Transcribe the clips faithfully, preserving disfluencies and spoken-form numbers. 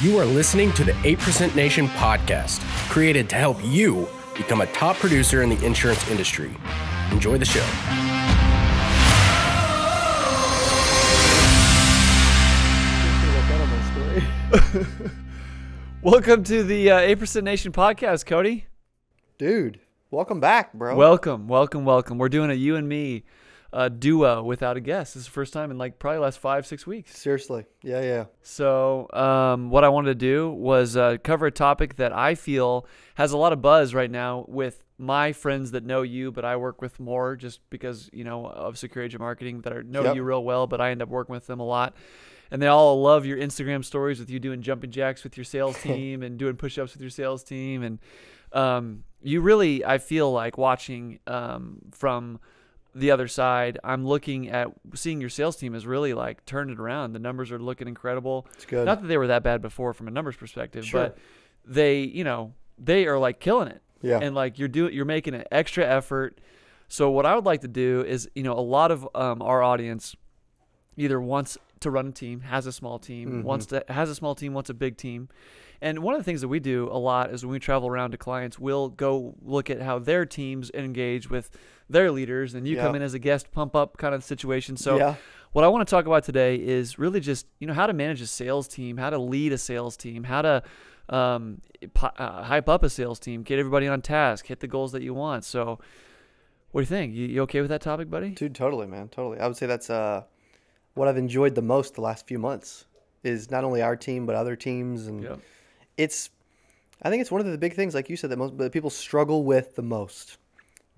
You are listening to the eight percent Nation podcast, created to help you become a top producer in the insurance industry. Enjoy the show. Welcome to the uh, eight percent Nation podcast, Cody. Dude, welcome back, bro. Welcome, welcome, welcome. We're doing a you and me Uh, duo without a guest. This is the first time in like probably last five, six weeks. Seriously. Yeah, yeah. So um, what I wanted to do was uh, cover a topic that I feel has a lot of buzz right now with my friends that know you, but I work with more just because, you know, of Secure Agent Marketing that are, know yep. you real well, but I end up working with them a lot. And they all love your Instagram stories with you doing jumping jacks with your sales team and doing push-ups with your sales team. And um, you really, I feel like watching um, from the other side, I'm looking at seeing your sales team is really like turned it around. The numbers are looking incredible. It's good. Not that they were that bad before from a numbers perspective, sure. but they, you know, they are like killing it. Yeah. And like you're doing, you're making an extra effort. So what I would like to do is, you know, a lot of um, our audience either wants to run a team, has a small team, mm-hmm. wants to has a small team, wants a big team. And one of the things that we do a lot is when we travel around to clients, we'll go look at how their teams engage with their leaders, and you yeah. come in as a guest, pump up kind of situation. So yeah. what I want to talk about today is really just, you know, how to manage a sales team, how to lead a sales team, how to um, uh, hype up a sales team, get everybody on task, hit the goals that you want. So what do you think? You, you okay with that topic, buddy? Dude, totally, man. Totally. I would say that's uh, what I've enjoyed the most the last few months is not only our team, but other teams. And yeah. It's, I think it's one of the big things, like you said, that most that people struggle with the most.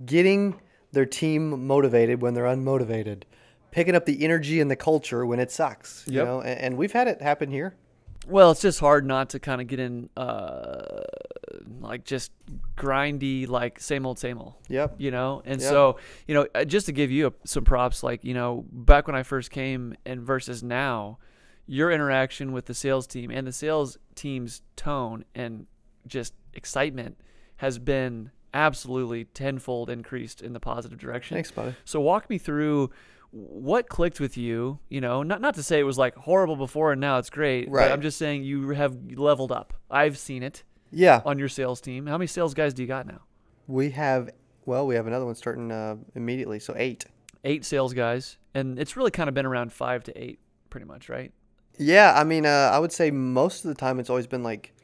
Getting their team motivated when they're unmotivated. Picking up the energy and the culture when it sucks. You yep. know, and, and we've had it happen here. Well, it's just hard not to kind of get in, uh, like, just grindy, like, same old, same old. Yep. You know? And yep. so, you know, just to give you some props, like, you know, back when I first came and versus now, your interaction with the sales team and the sales team's tone and just excitement has been absolutely tenfold increased in the positive direction. Thanks, buddy. So walk me through what clicked with you, you know, not not to say it was like horrible before and now it's great, right. but I'm just saying you have leveled up. I've seen it yeah. on your sales team. How many sales guys do you got now? We have, well, we have another one starting uh, immediately, so eight. Eight sales guys, and it's really kind of been around five to eight pretty much, right? Yeah, I mean, uh, I would say most of the time it's always been like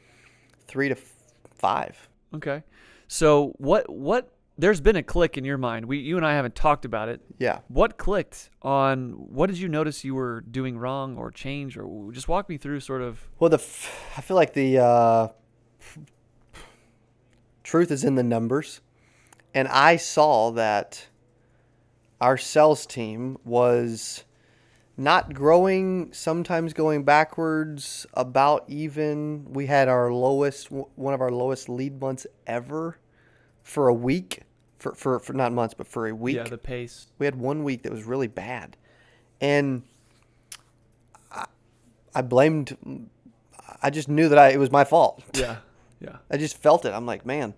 three to f five. Okay, so what? What? There's been a click in your mind. We, you and I haven't talked about it. Yeah. What clicked on? What did you notice you were doing wrong or change, or just walk me through sort of? Well, the f I feel like the uh, truth is in the numbers, and I saw that our sales team was not growing, sometimes going backwards, about even. We had our lowest, one of our lowest lead months ever for a week, for, for, for not months, but for a week. Yeah, the pace. We had one week that was really bad. And I, I blamed, I just knew that I, it was my fault. Yeah, yeah. I just felt it. I'm like, man.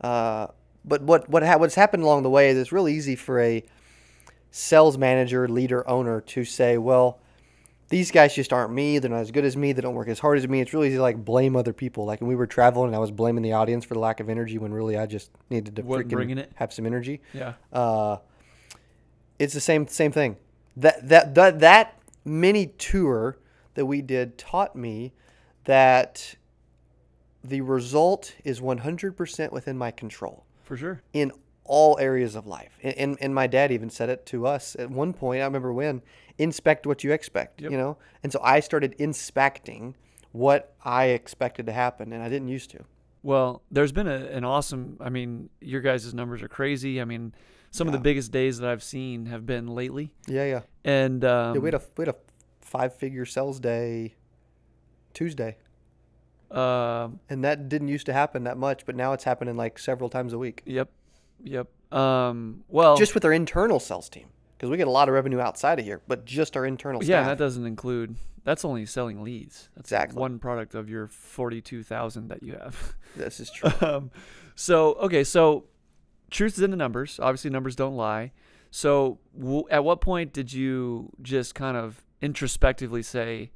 Uh, but what, what ha what's happened along the way is it's really easy for a sales manager, leader, owner to say, well, these guys just aren't me. They're not as good as me. They don't work as hard as me. It's really easy to like blame other people. Like when we were traveling and I was blaming the audience for the lack of energy when really I just needed to Wasn't freaking bringing it. Have some energy. Yeah. Uh, it's the same same thing. That, that, that, that mini tour that we did taught me that the result is one hundred percent within my control. For sure. In all areas of life. And, and, and my dad even said it to us at one point. I remember when, inspect what you expect, yep. you know? And so I started inspecting what I expected to happen, and I didn't used to. Well, there's been a, an awesome, I mean, your guys' numbers are crazy. I mean, some yeah. of the biggest days that I've seen have been lately. Yeah, yeah. And um, yeah, we had a, we had a five-figure sales day Tuesday. Um, and that didn't used to happen that much, but now it's happening like several times a week. Yep. Yep. Um, well, just with our internal sales team, because we get a lot of revenue outside of here, but just our internal. Yeah, staff. That doesn't include. That's only selling leads. That's exactly one product of your forty-two thousand that you have. This is true. um, so okay, so truth is in the numbers. Obviously, numbers don't lie. So w at what point did you just kind of introspectively say,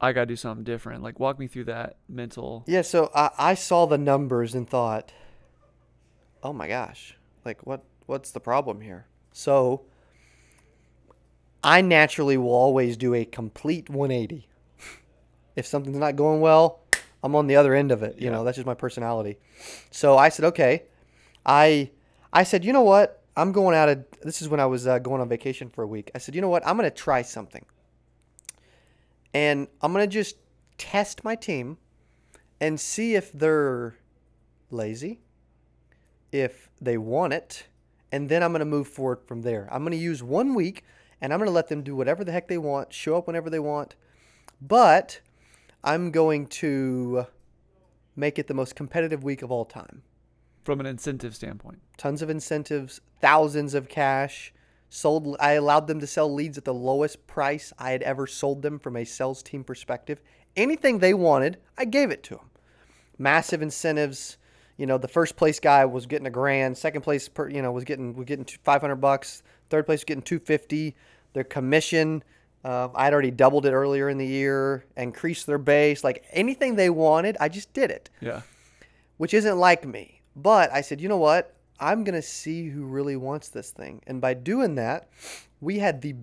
I got to do something different? Like, walk me through that mental. Yeah. So I, I saw the numbers and thought, oh my gosh, like what, what's the problem here? So I naturally will always do a complete one eighty. If something's not going well, I'm on the other end of it. You yeah. know, that's just my personality. So I said, okay, I, I said, you know what? I'm going out of, this is when I was uh, going on vacation for a week. I said, you know what? I'm going to try something. And I'm going to just test my team and see if they're lazy, if they want it, and then I'm going to move forward from there. I'm going to use one week, and I'm going to let them do whatever the heck they want, show up whenever they want, but I'm going to make it the most competitive week of all time. From an incentive standpoint. Tons of incentives, thousands of cash. Sold, I allowed them to sell leads at the lowest price I had ever sold them from a sales team perspective. Anything they wanted, I gave it to them. Massive incentives. You know, the first place guy was getting a grand. Second place, per, you know, was getting was getting five hundred bucks. Third place was getting two fifty. Their commission, uh, I'd already doubled it earlier in the year. Increased their base. Like anything they wanted, I just did it. Yeah. Which isn't like me, but I said, you know what? I'm going to see who really wants this thing. And by doing that, we had the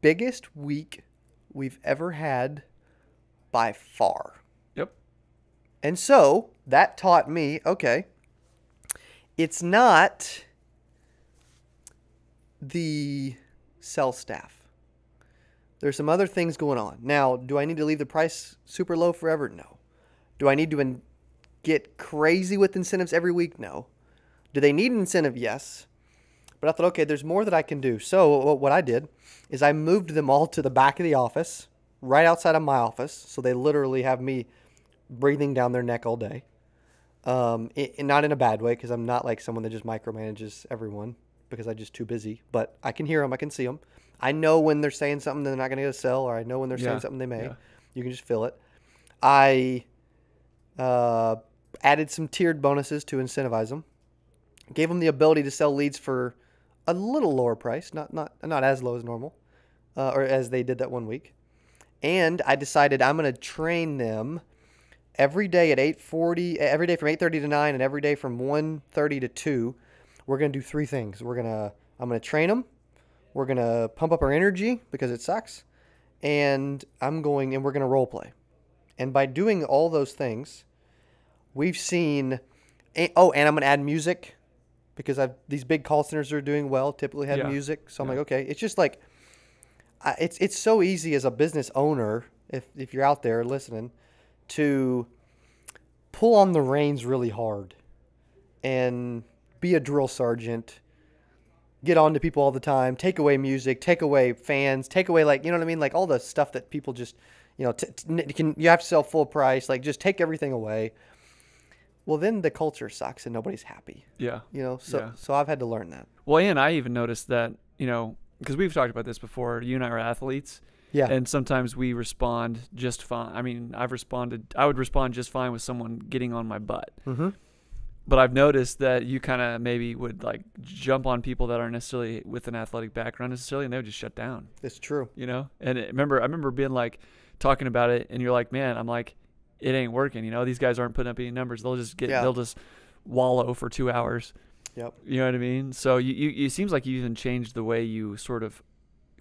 biggest week we've ever had by far. Yep. And so that taught me, okay, it's not the sales staff. There's some other things going on. Now, do I need to leave the price super low forever? No. Do I need to in- get crazy with incentives every week? No. Do they need an incentive? Yes. But I thought, okay, there's more that I can do. So what I did is I moved them all to the back of the office, right outside of my office. So they literally have me breathing down their neck all day. Um, it, and not in a bad way, because I'm not like someone that just micromanages everyone, because I'm just too busy. But I can hear them. I can see them. I know when they're saying something they're not going to get a sell, or I know when they're yeah, saying something they may. Yeah. You can just feel it. I uh, added some tiered bonuses to incentivize them. Gave them the ability to sell leads for a little lower price, not not not as low as normal, uh, or as they did that one week. And I decided I'm going to train them every day at eight forty, every day from eight thirty to nine, and every day from one thirty to two. We're going to do three things. We're gonna I'm going to train them. We're going to pump up our energy because it sucks, and I'm going and we're going to role play. And by doing all those things, we've seen. Oh, and I'm going to add music. Because I've, these big call centers are doing well, typically have yeah. music. So I'm yeah. like, okay, it's just like, I, it's it's so easy as a business owner, if, if you're out there listening, to pull on the reins really hard and be a drill sergeant, get on to people all the time, take away music, take away fans, take away like, you know what I mean? Like all the stuff that people just, you know, t- t- can, you have to sell full price, like just take everything away. Well, then the culture sucks and nobody's happy. Yeah. You know, so yeah. so I've had to learn that. Well, and I even noticed that, you know, because we've talked about this before, you and I are athletes. Yeah. And sometimes we respond just fine. I mean, I've responded, I would respond just fine with someone getting on my butt. Mm-hmm. But I've noticed that you kind of maybe would like jump on people that aren't necessarily with an athletic background necessarily, and they would just shut down. It's true. You know, and it, remember, I remember being like, talking about it, and you're like, man, I'm like, it ain't working. You know, these guys aren't putting up any numbers. They'll just get, yeah. they'll just wallow for two hours. Yep. You know what I mean? So you, you, it seems like you even changed the way you sort of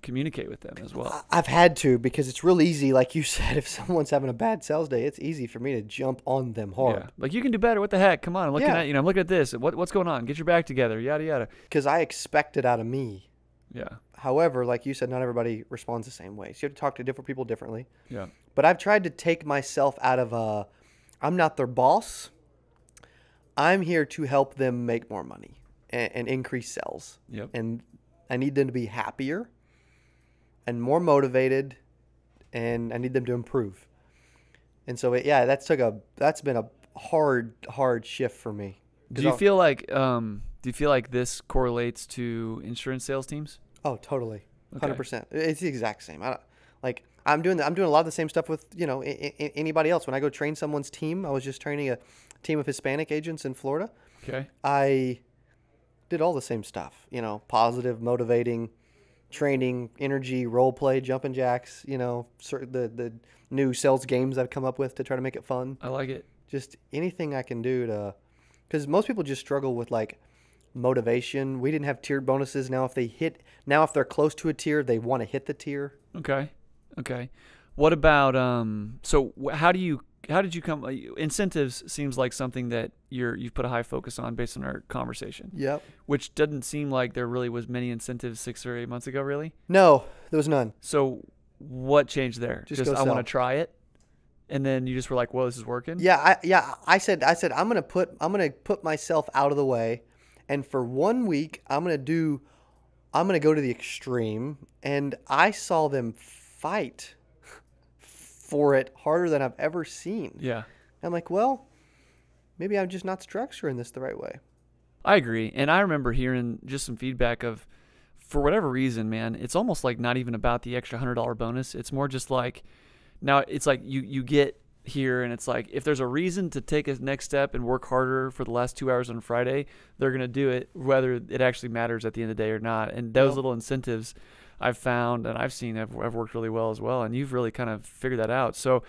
communicate with them as well. I've had to, because it's real easy. Like you said, if someone's having a bad sales day, it's easy for me to jump on them hard. Yeah. Like, you can do better. What the heck? Come on. I'm looking yeah. at, you know, I'm looking at this. What, what's going on? Get your back together. Yada, yada. Cause I expect it out of me. Yeah. However, like you said, not everybody responds the same way. So you have to talk to different people differently. Yeah. But I've tried to take myself out of a, I'm not their boss. I'm here to help them make more money and, and increase sales. Yep. And I need them to be happier and more motivated, and I need them to improve. And so, it, yeah, that's took a, that's been a hard, hard shift for me. Do you I'll, feel like, um, do you feel like this correlates to insurance sales teams? Oh, totally. Okay. one hundred percent. It's the exact same. I don't, like, I'm doing the, I'm doing a lot of the same stuff with, you know, I, I, anybody else. When I go train someone's team, I was just training a team of Hispanic agents in Florida. Okay. I did all the same stuff, you know, positive, motivating, training, energy, role play, jumping jacks, you know, the the new sales games I've come up with to try to make it fun. I like it. Just anything I can do to, because most people just struggle with like motivation. We didn't have tiered bonuses. Now if they hit, now if they're close to a tier, they want to hit the tier. Okay. Okay. What about, um, so how do you, how did you come, incentives seems like something that you're, you've put a high focus on based on our conversation. Yep. Which doesn't seem like there really was many incentives six or eight months ago, really. No, there was none. So what changed there? Just, just I want to try it. And then you just were like, well, this is working. Yeah. I, yeah. I said, I said, I'm going to put, I'm going to put myself out of the way. And for one week, I'm going to do, I'm going to go to the extreme. And I saw them fight for it harder than I've ever seen. Yeah. I'm like, well, maybe I'm just not structuring this the right way. I agree. And I remember hearing just some feedback of, for whatever reason, man, it's almost like not even about the extra one hundred dollar bonus. It's more just like, now it's like you, you get here and it's like, if there's a reason to take a next step and work harder for the last two hours on Friday, they're going to do it, whether it actually matters at the end of the day or not. And those yep. little incentives I've found and I've seen have, have worked really well as well. And you've really kind of figured that out. So,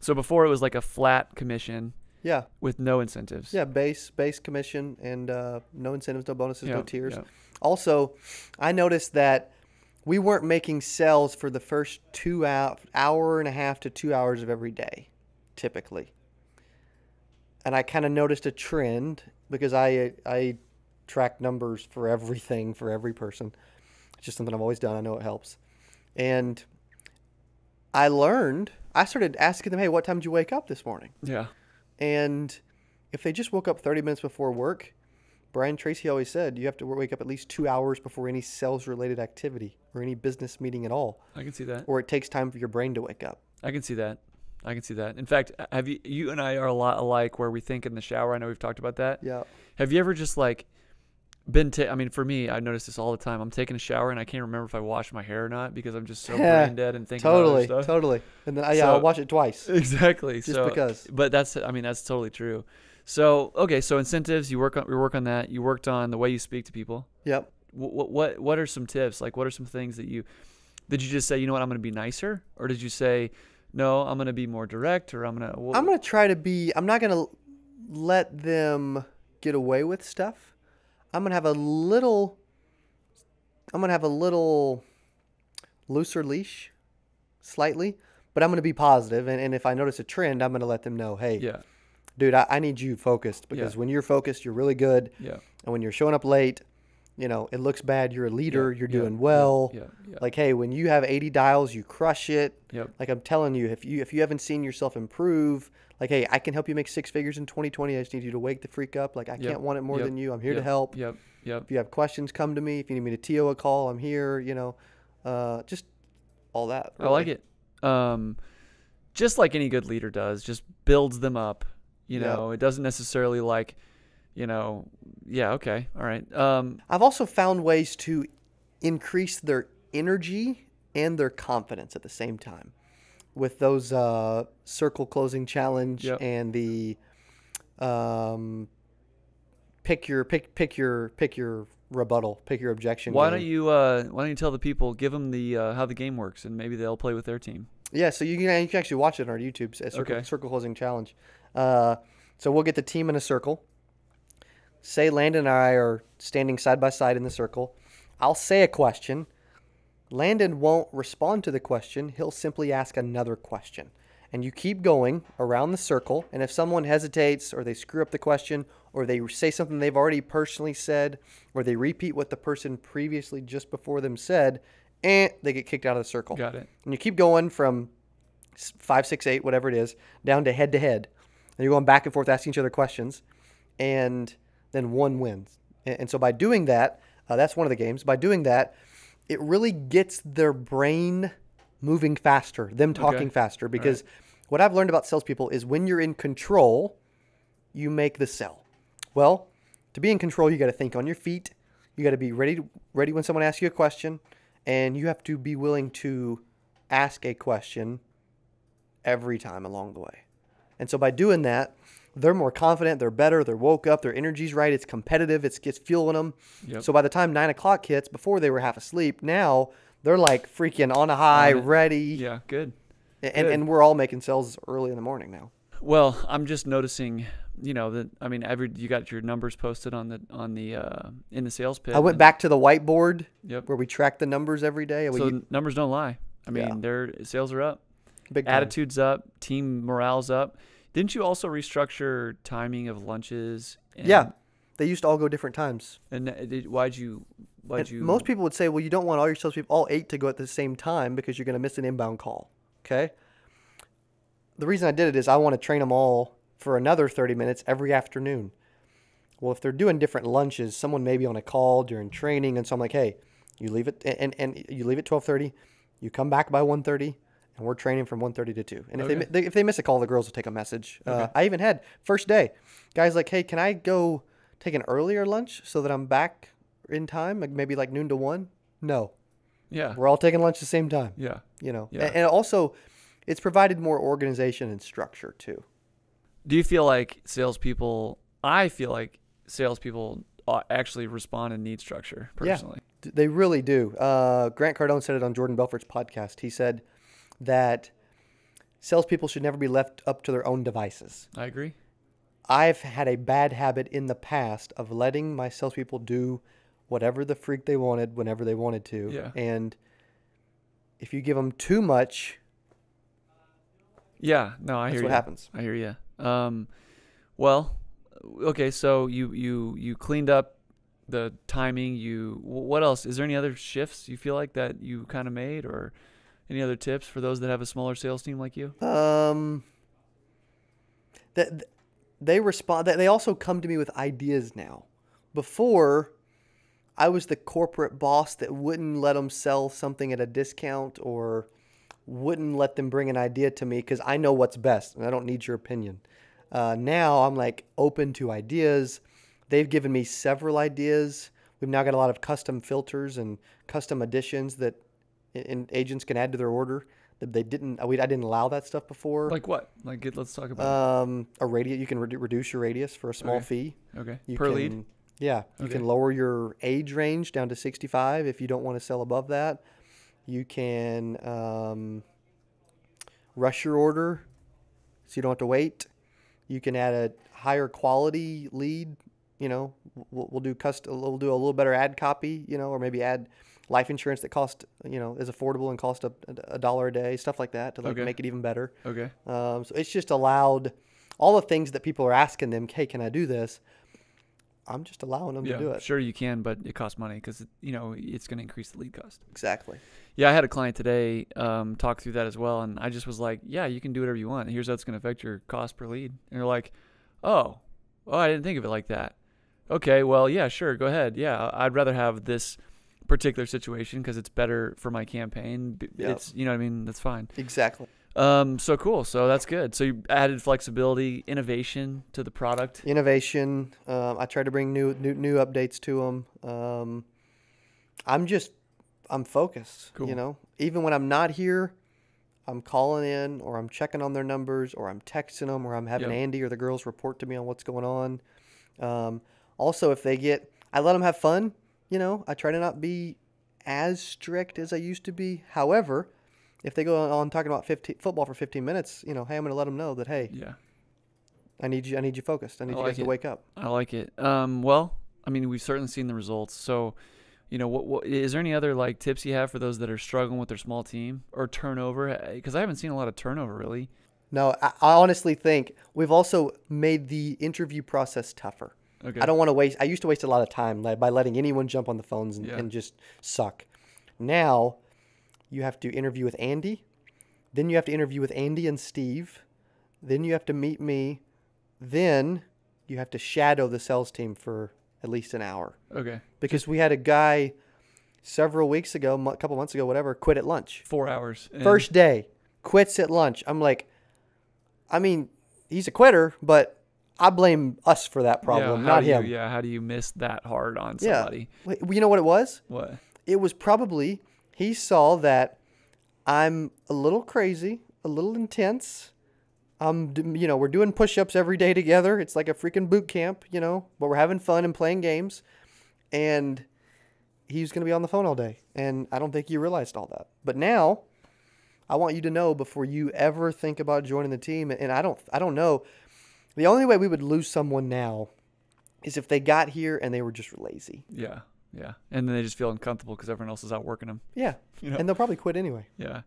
so before it was like a flat commission. Yeah. With no incentives. Yeah. Base, base commission and uh, no incentives, no bonuses, yeah, no tiers. Yeah. Also, I noticed that we weren't making sales for the first two out hour and a half to two hours of every day, typically. And I kind of noticed a trend because I, I track numbers for everything, for every person. It's just something I've always done. I know it helps. And I learned, I started asking them, hey, what time did you wake up this morning? Yeah. And if they just woke up thirty minutes before work, Brian Tracy always said, you have to wake up at least two hours before any sales-related activity or any business meeting at all. I can see that. Or it takes time for your brain to wake up. I can see that. I can see that. In fact, have you, you and I are a lot alike where we think in the shower. I know we've talked about that. Yeah. Have you ever just like been, ta I mean, for me, I notice this all the time. I'm taking a shower and I can't remember if I washed my hair or not because I'm just so yeah, brain dead and thinking totally, about other stuff. Totally. And then I, yeah, so, I'll watch it twice. Exactly. Just so, because. But that's, I mean, that's totally true. So, okay. So incentives, you work on, you work on that. You worked on the way you speak to people. Yep. What, what, what are some tips? Like, what are some things that you, did you just say, you know what, I'm going to be nicer? Or did you say, no, I'm going to be more direct, or I'm going to... Well, I'm going to try to be... I'm not going to let them get away with stuff. I'm going to have a little... I'm going to have a little looser leash, slightly, but I'm going to be positive. And, and if I notice a trend, I'm going to let them know, hey, yeah. dude, I, I need you focused, because yeah. when you're focused, you're really good. Yeah. And when you're showing up late, you know, it looks bad. You're a leader. Yep. You're doing yep. well. Yep. Yep. Like, hey, when you have eighty dials, you crush it. Yep. Like I'm telling you, if you if you haven't seen yourself improve, like, hey, I can help you make six figures in twenty twenty. I just need you to wake the freak up. Like I yep. can't want it more yep. than you. I'm here yep. to help. Yep. Yep. If you have questions, come to me. If you need me to T O a call, I'm here. You know, uh, just all that. Really. I like it. Um, just like any good leader does, just builds them up. You know, yep. it doesn't necessarily like. You know, yeah, okay, all right. Um, I've also found ways to increase their energy and their confidence at the same time with those uh, circle closing challenge yep. and the um, pick your pick pick your pick your rebuttal, pick your objection. Why game. don't you uh, Why don't you tell the people, give them the uh, how the game works, and maybe they'll play with their team. Yeah, so you can you can actually watch it on our YouTube circle, okay. circle closing challenge. Uh, so we'll get the team in a circle. Say Landon and I are standing side by side in the circle. I'll say a question. Landon won't respond to the question. He'll simply ask another question. And you keep going around the circle. And if someone hesitates or they screw up the question or they say something they've already personally said or they repeat what the person previously just before them said, eh, they get kicked out of the circle. Got it. And you keep going from five, six, eight, whatever it is, down to head to head. And you're going back and forth asking each other questions. And... then one wins. And so by doing that, uh, that's one of the games. By doing that, it really gets their brain moving faster, them talking okay. faster. Because right. what I've learned about salespeople is when you're in control, you make the sell. Well, to be in control, you got to think on your feet. You got to be ready, to, ready when someone asks you a question. And you have to be willing to ask a question every time along the way. And so by doing that, they're more confident, they're better, they're woke up, their energy's right, it's competitive, it's gets fueling them. Yep. So by the time nine o'clock hits, before they were half asleep, now they're like freaking on a high, on ready. Yeah, good. And, good. And we're all making sales early in the morning now. Well, I'm just noticing, you know, that, I mean, every, you got your numbers posted on the, on the, uh, in the sales pit. I went and, back to the whiteboard yep. where we track the numbers every day. So we, numbers don't lie. I mean, yeah. their sales are up, big time. Attitude's up, team morale's up. Didn't you also restructure timing of lunches? And yeah. They used to all go different times. And did, why'd you, why'd and you? Most people would say, well, you don't want all your salespeople, all eight, to go at the same time because you're going to miss an inbound call. Okay. The reason I did it is I want to train them all for another thirty minutes every afternoon. Well, if they're doing different lunches, someone may be on a call during training, and so I'm like, hey, you leave it and, and you leave at twelve thirty, you come back by one thirty, and we're training from one thirty to two. And okay. if they if they miss a call, the girls will take a message. Okay. Uh, I even had first day guys like, hey, can I go take an earlier lunch so that I'm back in time, like maybe like noon to one? No. Yeah. We're all taking lunch at the same time. Yeah. You know. Yeah. And, and also, it's provided more organization and structure too. Do you feel like salespeople? I feel like salespeople actually respond and need structure. Personally, yeah, they really do. Uh, Grant Cardone said it on Jordan Belfort's podcast. He said that salespeople should never be left up to their own devices. I agree. I've had a bad habit in the past of letting my salespeople do whatever the freak they wanted, whenever they wanted to. Yeah. And if you give them too much. Yeah, no, I hear you. That's what happens. I hear you. Um, well, okay, so you you you cleaned up the timing. You what else? Is there any other shifts you feel like that you kind of made, or any other tips for those that have a smaller sales team like you? Um, that they respond. That they also come to me with ideas now. Before, I was the corporate boss that wouldn't let them sell something at a discount or wouldn't let them bring an idea to me because I know what's best and I don't need your opinion. Uh, now I'm like open to ideas. They've given me several ideas. We've now got a lot of custom filters and custom additions that and agents can add to their order that they didn't. We I didn't allow that stuff before. Like what? Like it, let's talk about um, a radius. You can re reduce your radius for a small okay. fee. Okay. You per can, lead. Yeah. You okay. can lower your age range down to sixty-five if you don't want to sell above that. You can um, rush your order so you don't have to wait. You can add a higher quality lead. You know, we'll, we'll do custom, we'll do a little better ad copy. You know, or maybe add life insurance that cost you know is affordable and cost a, a dollar a day, stuff like that to like okay. make it even better. Okay. Um, so it's just allowed all the things that people are asking them. Hey, can I do this? I'm just allowing them yeah, to do it. Sure you can, but it costs money because, you know, it's going to increase the lead cost. Exactly. Yeah, I had a client today um, talk through that as well, and I just was like, yeah, you can do whatever you want. Here's how it's going to affect your cost per lead. And they're like, oh, oh, I didn't think of it like that. Okay, well, yeah, sure, go ahead. Yeah, I'd rather have this particular situation because it's better for my campaign. Yep. It's, you know what I mean? That's fine. Exactly. Um, so cool. So that's good. So you added flexibility, innovation to the product. Innovation. Um, I try to bring new, new, new updates to them. Um, I'm just, I'm focused, cool. you know, even when I'm not here, I'm calling in or I'm checking on their numbers or I'm texting them or I'm having yep. Andy or the girls report to me on what's going on. Um, also if they get, I let them have fun, you know, I try to not be as strict as I used to be. However, if they go on talking about fifteen, football for fifteen minutes, you know, hey, I'm going to let them know that, hey, yeah, I need you. I need you focused. I need I you like guys it. to wake up. I like it. Um, well, I mean, we've certainly seen the results. So, you know, what, what is there any other like tips you have for those that are struggling with their small team or turnover? Because I haven't seen a lot of turnover really. No, I, I honestly think we've also made the interview process tougher. Okay. I don't want to waste. I used to waste a lot of time by letting anyone jump on the phones and, yeah. and just suck. Now, you have to interview with Andy, then you have to interview with Andy and Steve, then you have to meet me, then you have to shadow the sales team for at least an hour. Okay. Because we had a guy several weeks ago, a couple months ago, whatever, quit at lunch. Four hours. First day, quits at lunch. I'm like, I mean, he's a quitter, but I blame us for that problem, yeah, not him. You, yeah, how do you miss that hard on somebody? Yeah. You know what it was? What? It was probably... He saw that I'm a little crazy, a little intense, Um, you know, we're doing push-ups every day together. It's like a freaking boot camp, you know, but we're having fun and playing games. And he's going to be on the phone all day. And I don't think you realized all that. But now I want you to know before you ever think about joining the team. And I don't, I don't know. The only way we would lose someone now is if they got here and they were just lazy. Yeah. Yeah. And then they just feel uncomfortable because everyone else is out working them. Yeah. You know? And they'll probably quit anyway. Yeah.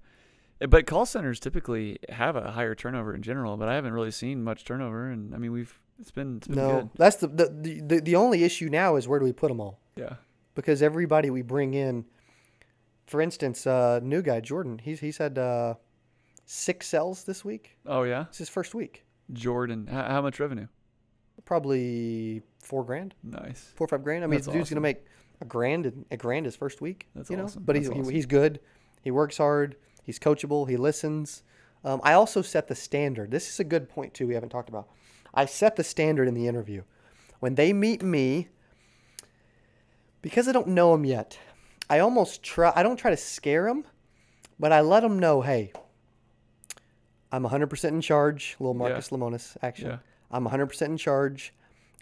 But call centers typically have a higher turnover in general, but I haven't really seen much turnover. And I mean, we've, it's been, it's been no, good. That's the, the, the, the only issue now is where do we put them all? Yeah. Because everybody we bring in, for instance, uh, new guy, Jordan, he's, he's had, uh, six sales this week. Oh yeah. It's his first week. Jordan. How, how much revenue? Probably four grand. Nice. Four or five grand. I mean, that's the dude's awesome. Going to make a grand, and a grand his first week, that's you know, awesome. But he's, awesome. he, he's good. He works hard. He's coachable. He listens. Um, I also set the standard. This is a good point, too, we haven't talked about. I set the standard in the interview. When they meet me, because I don't know them yet, I almost try, I don't try to scare them, but I let them know, hey, I'm one hundred percent in charge. Little Marcus yeah. Lemonis action. Yeah. I'm one hundred percent in charge.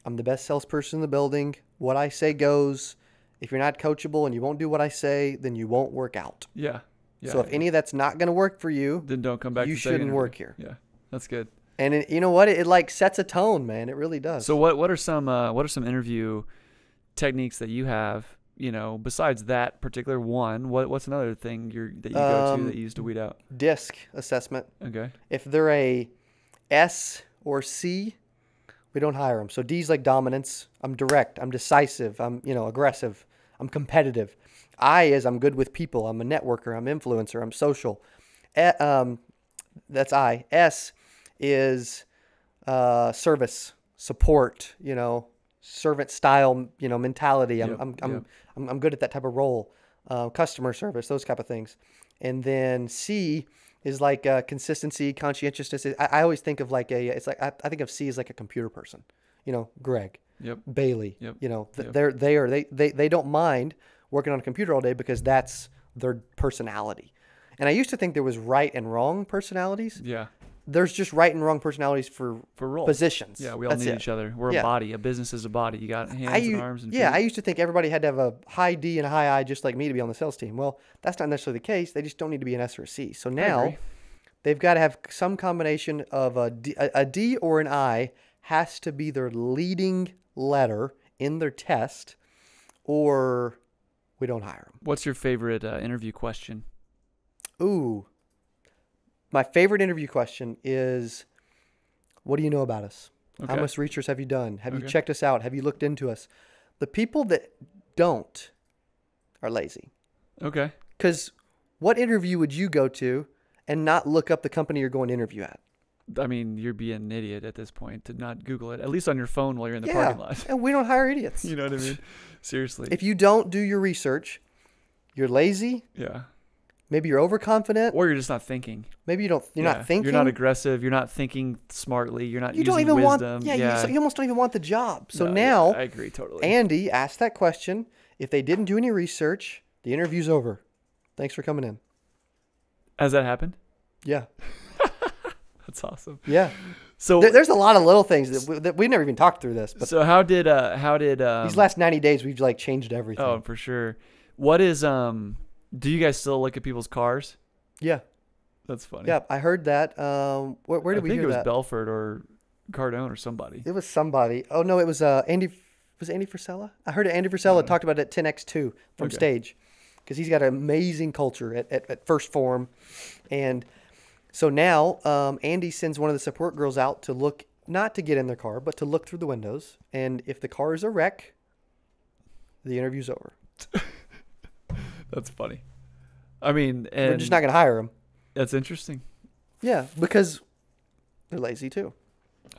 I'm the best salesperson in the building. What I say goes. If you're not coachable and you won't do what I say, then you won't work out. Yeah. Yeah, so if yeah. any of that's not going to work for you, then don't come back. You shouldn't work here. Yeah, that's good. And it, you know what? It, it like sets a tone, man. It really does. So what what are some uh, what are some interview techniques that you have? You know, besides that particular one, what what's another thing you're that you go um, to that you use to weed out? DISC assessment. Okay. If they're a S or C, we don't hire them. So D's like dominance. I'm direct. I'm decisive. I'm you know aggressive. I'm competitive. I is I'm good with people. I'm a networker. I'm influencer. I'm social. E, um, that's I. S is uh, service, support. You know, servant style. You know, mentality. I'm yep, I'm, I'm, yep. I'm I'm good at that type of role. Uh, customer service, those type of things. And then C is like uh, consistency, conscientiousness. I, I always think of like a. It's like I, I think of C as like a computer person. You know, Greg. Yep. Bailey. Yep. You know, th yep. they're they are they they they don't mind working on a computer all day because that's their personality. And I used to think there was right and wrong personalities. Yeah. There's just right and wrong personalities for, for roles. Positions. Yeah, we all that's need it. Each other. We're yeah. a body. A business is a body. You got hands I, and arms and Yeah, feet. I used to think everybody had to have a high D and a high I just like me to be on the sales team. Well, that's not necessarily the case. They just don't need to be an S or a C. So now they've got to have some combination of a D, a, a D or an I has to be their leading letter in their test or... we don't hire them. What's your favorite uh, interview question? Ooh. My favorite interview question is, what do you know about us? Okay. How much research have you done? Have okay. you checked us out? Have you looked into us? The people that don't are lazy. Okay. Because what interview would you go to and not look up the company you're going to interview at? I mean, you're being an idiot at this point to not Google it, at least on your phone while you're in the yeah, parking lot. And we don't hire idiots. You know what I mean? Seriously. If you don't do your research, you're lazy. Yeah. Maybe you're overconfident. Or you're just not thinking. Maybe you don't, you're yeah. not thinking. You're not aggressive. You're not thinking smartly. You're not you using don't even wisdom. Want, yeah. yeah. You, so you almost don't even want the job. So no, now. Yeah, I agree totally. Andy asked that question. If they didn't do any research, the interview's over. Thanks for coming in. Has that happened? Yeah. That's awesome. Yeah. So there, there's a lot of little things that, we, that we've never even talked through this. But so how did, uh, how did, um, these last ninety days, we've like changed everything. Oh, for sure. What is, um, do you guys still look at people's cars? Yeah. That's funny. Yeah. I heard that. Um, where, where did I we hear that? I think it was Belford or Cardone or somebody. It was somebody. Oh no, it was, uh, Andy, was it Andy Frisella? I heard Andy Frisella talked about it at ten X two from okay. stage because he's got an amazing culture at, at, at FirstForm. And so now um, Andy sends one of the support girls out to look, not to get in their car, but to look through the windows. And if the car is a wreck, the interview's over. That's funny. I mean, and we're just not going to hire them. That's interesting. Yeah, because they're lazy too.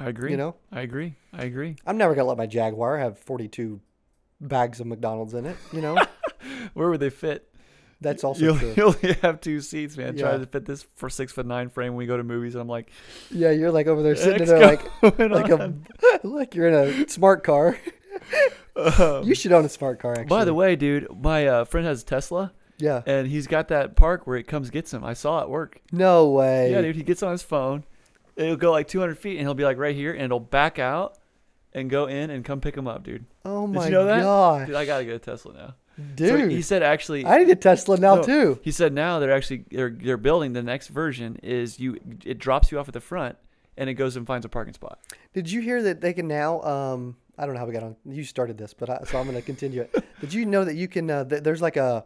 I agree. You know, I agree. I agree. I'm never going to let my Jaguar have forty-two bags of McDonald's in it. You know, where would they fit? That's also you'll, true. You only have two seats, man. Yeah. Try to fit this for six foot nine frame when we go to movies. And I'm like, yeah, you're like over there sitting there like like, a, like you're in a smart car. Um, you should own a smart car, actually. By the way, dude, my uh, friend has a Tesla. Yeah. And he's got that park where it comes gets him. I saw it work. No way. Yeah, dude, he gets on his phone. It'll go like two hundred feet, and he'll be like right here, and it'll back out and go in and come pick him up, dude. Oh my Did you know that? Gosh. Dude, I got to get a Tesla now. Dude. So he said actually. I need a Tesla now no, too. He said now they're actually, they're, they're building the next version is you, it drops you off at the front, and it goes and finds a parking spot. Did you hear that they can now, um, I don't know how we got on. You started this, but I, so I'm going to continue it. Did you know that you can, uh, th there's like a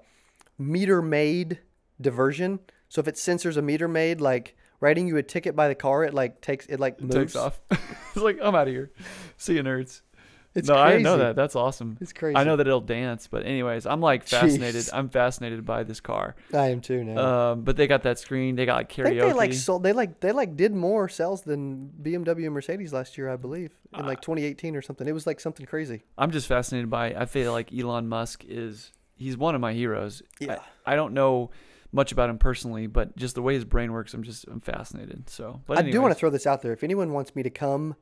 meter made diversion. So if it sensors a meter made, like writing you a ticket by the car, it like takes, it like moves. It takes off. It's like, I'm out of here. See you, nerds. It's no, crazy. I didn't know that. That's awesome. It's crazy. I know that it'll dance, but anyways, I'm like fascinated. Jeez. I'm fascinated by this car. I am too now. Um, but they got that screen. They got like karaoke. I think they like sold. They like they like did more sales than B M W and Mercedes last year, I believe, in like twenty eighteen or something. It was like something crazy. I'm just fascinated by. I feel like Elon Musk is. He's one of my heroes. Yeah. I, I don't know much about him personally, but just the way his brain works, I'm just I'm fascinated. So, but anyways. I do want to throw this out there. If anyone wants me to come.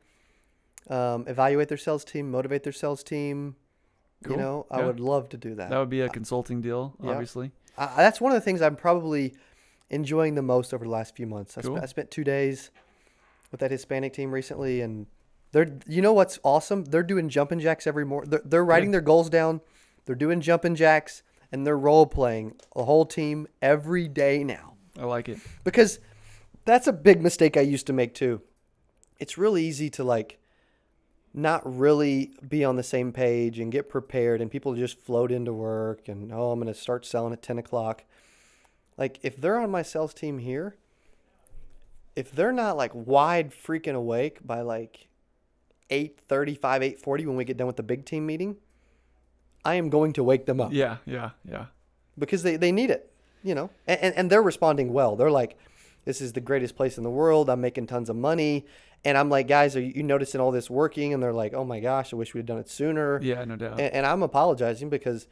Um, evaluate their sales team, motivate their sales team. Cool. You know, I yeah. would love to do that. That would be a consulting deal, yeah. obviously. I, that's one of the things I'm probably enjoying the most over the last few months. I, cool. sp I spent two days with that Hispanic team recently, and they're, you know what's awesome? They're doing jumping jacks every morning. They're, they're writing yeah. their goals down. They're doing jumping jacks, and they're role playing a whole team every day now. I like it. Because that's a big mistake I used to make too. It's really easy to like, not really be on the same page and get prepared, and people just float into work and, oh, I'm going to start selling at ten o'clock. Like, if they're on my sales team here, if they're not like wide freaking awake by like eight thirty-five, eight forty when we get done with the big team meeting, I am going to wake them up. Yeah, yeah, yeah. Because they, they need it, you know, and, and, and they're responding well. They're like, this is the greatest place in the world. I'm making tons of money. And I'm like, guys, are you noticing all this working? And they're like, oh my gosh, I wish we had done it sooner. Yeah, no doubt. And, and I'm apologizing because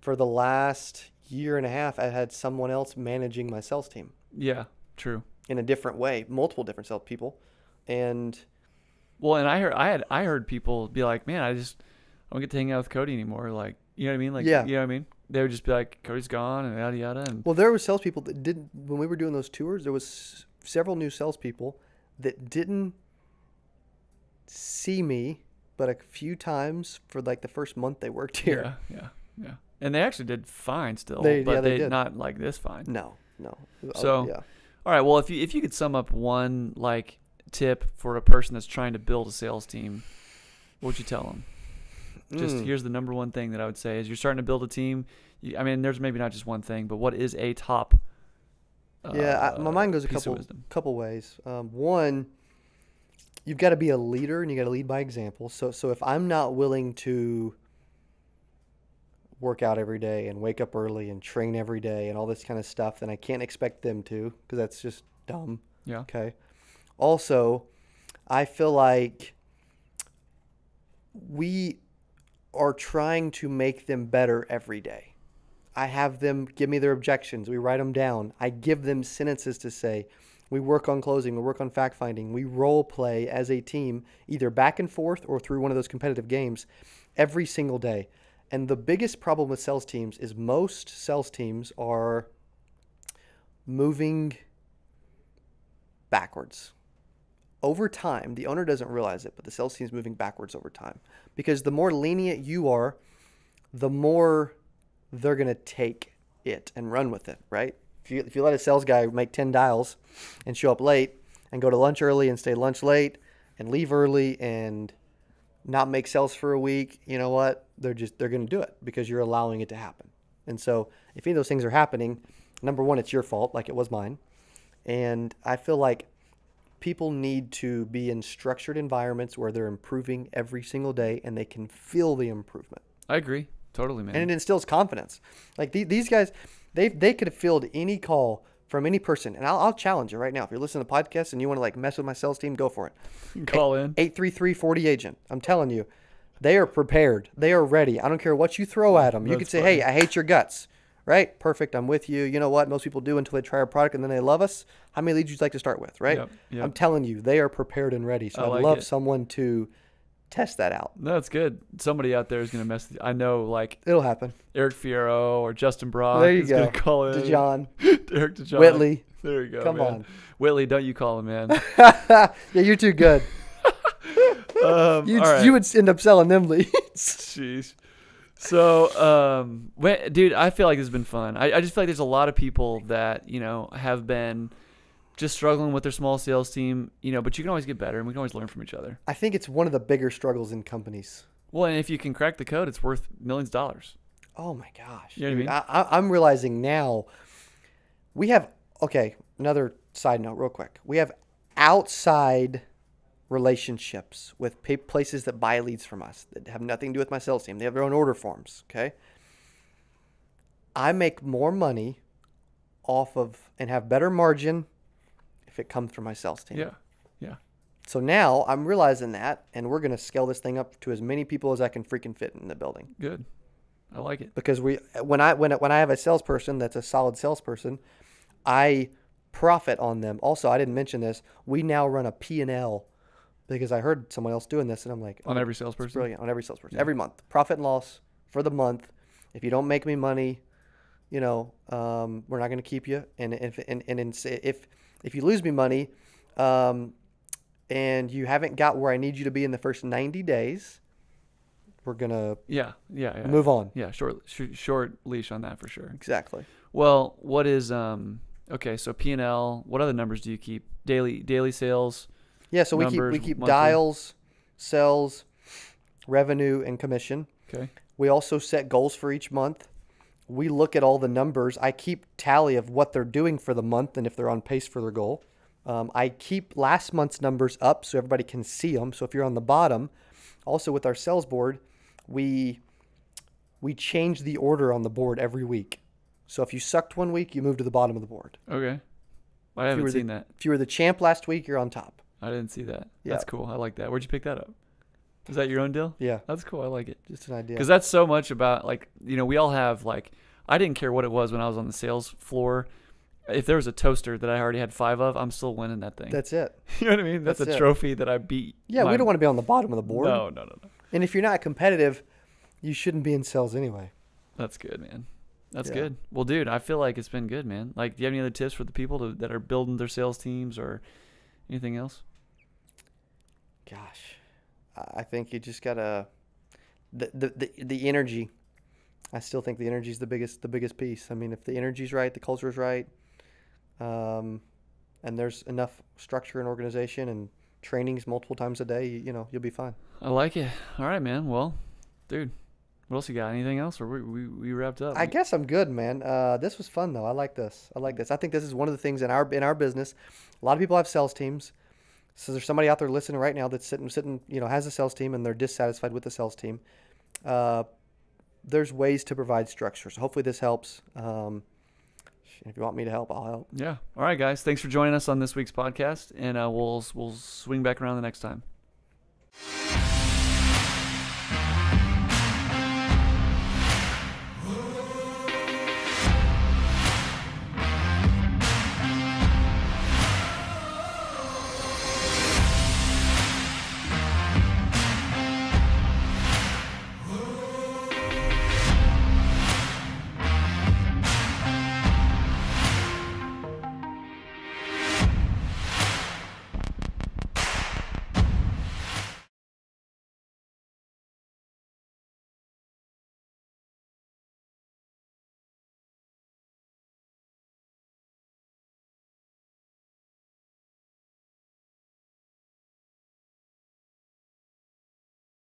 for the last year and a half, I had someone else managing my sales team. Yeah, true. In a different way, multiple different sales people. And well, and I heard, I had, I heard people be like, man, I just, I don't get to hang out with Cody anymore. Like, you know what I mean? Like, yeah. you know what I mean? They would just be like, Cody's gone and yada yada. And well, there were salespeople that didn't, when we were doing those tours, there was several new salespeople that didn't see me but a few times for like the first month they worked here. Yeah, yeah, yeah. And they actually did fine still, they, but yeah, they, they did not like this fine. No, no. So, yeah. all right, well, if you, if you could sum up one like tip for a person that's trying to build a sales team, what would you tell them? Just mm. here's the number one thing that I would say is you're starting to build a team. You, I mean, there's maybe not just one thing, but what is a top Yeah, uh, I, my mind goes a couple couple ways. Um, one, you've got to be a leader, and you got to lead by example. So, so if I'm not willing to work out every day and wake up early and train every day and all this kind of stuff, then I can't expect them to, because that's just dumb. Yeah. Okay. Also, I feel like we are trying to make them better every day. I have them give me their objections. We write them down. I give them sentences to say. We work on closing. We work on fact-finding. We role play as a team, either back and forth or through one of those competitive games, every single day. And the biggest problem with sales teams is most sales teams are moving backwards. Over time, the owner doesn't realize it, but the sales team is moving backwards over time. Because the more lenient you are, the more they're going to take it and run with it, right? If you, if you let a sales guy make ten dials and show up late and go to lunch early and stay lunch late and leave early and not make sales for a week, you know what? They're just, they're going to do it because you're allowing it to happen. And so if any of those things are happening, number one, it's your fault, like it was mine. And I feel like people need to be in structured environments where they're improving every single day and they can feel the improvement. I agree. Totally, man. And it instills confidence. Like the, these guys, they they could have filled any call from any person. And I'll, I'll challenge you right now. If you're listening to podcasts and you want to like mess with my sales team, go for it. Call in. eight three three, forty agent. I'm telling you, they are prepared. They are ready. I don't care what you throw at them. That's you could say, funny. Hey, I hate your guts. Right? Perfect. I'm with you. You know what? Most people do until they try our product and then they love us. How many leads would you like to start with? Right? Yep, yep. I'm telling you, they are prepared and ready. So I I'd like love it. someone to test that out. No, that's good. Somebody out there is going to mess with you. I know, like, it'll happen. Eric Fierro or Justin Brock there you is going to call in. DeJohn. Eric DeJohn. Whitley. There you go. Come man. on. Whitley, don't you call him, man. Yeah, you're too good. um, you, right. you would end up selling them leads. Jeez. So, um, when, dude, I feel like this has been fun. I, I just feel like there's a lot of people that, you know, have been just struggling with their small sales team, you know, but you can always get better and we can always learn from each other. I think it's one of the bigger struggles in companies. Well, and if you can crack the code, it's worth millions of dollars. Oh my gosh. You know dude, what I mean? I, I'm realizing now we have, okay, another side note real quick. We have outside relationships with places that buy leads from us that have nothing to do with my sales team. They have their own order forms, okay? I make more money off of and have better margin if it comes from my sales team. Yeah, yeah. So now I'm realizing that, and we're going to scale this thing up to as many people as I can freaking fit in the building. Good. I like it. Because we, when I, when, when I have a salesperson that's a solid salesperson, I profit on them. Also, I didn't mention this. We now run a P and L because I heard someone else doing this, and I'm like, oh, on every salesperson? Brilliant. On every salesperson. Yeah. Every month. Profit and loss for the month. If you don't make me money, you know, um, we're not going to keep you. And if and, and, and if if you lose me money um, and you haven't got where I need you to be in the first ninety days, we're going to yeah, yeah, yeah, move on. Yeah, short, sh short leash on that for sure. Exactly. Well, what is um, – okay, so P and L, what other numbers do you keep? Daily, daily sales? Yeah, so we Numbers, keep we keep monthly. dials, sales, revenue, and commission. Okay. We also set goals for each month. We look at all the numbers. I keep tally of what they're doing for the month and if they're on pace for their goal. Um, I keep last month's numbers up so everybody can see them. So if you're on the bottom, also with our sales board, we we change the order on the board every week. So if you sucked one week, you move to the bottom of the board. Okay. Well, I haven't seen the, that. If you were the champ last week, you're on top. I didn't see that. Yeah. That's cool. I like that. Where'd you pick that up? Is that your own deal? Yeah. That's cool. I like it. Just an idea. Because that's so much about, like, you know, we all have, like, I didn't care what it was when I was on the sales floor. If there was a toaster that I already had five of, I'm still winning that thing. That's it. You know what I mean? That's, that's a trophy that I beat. Yeah, my... we don't want to be on the bottom of the board. No, no, no, no. And if you're not competitive, you shouldn't be in sales anyway. That's good, man. That's yeah. good. Well, dude, I feel like it's been good, man. Like, do you have any other tips for the people to, that are building their sales teams or anything else? Gosh, I think you just gotta the, the the the energy. I still think the energy is the biggest the biggest piece. I mean, if the energy's right, the culture's right, um, and there's enough structure and organization and trainings multiple times a day, you, you know, you'll be fine. I like it. All right, man. Well, dude, what else you got? Anything else, or we we, we wrapped up? I guess I'm good, man. Uh, this was fun though. I like this. I like this. I think this is one of the things in our in our business. A lot of people have sales teams. So there's somebody out there listening right now that's sitting, sitting, you know, has a sales team and they're dissatisfied with the sales team. Uh, there's ways to provide structure. So hopefully this helps. Um, if you want me to help, I'll help. Yeah. All right, guys. Thanks for joining us on this week's podcast, and uh, we'll we'll swing back around the next time.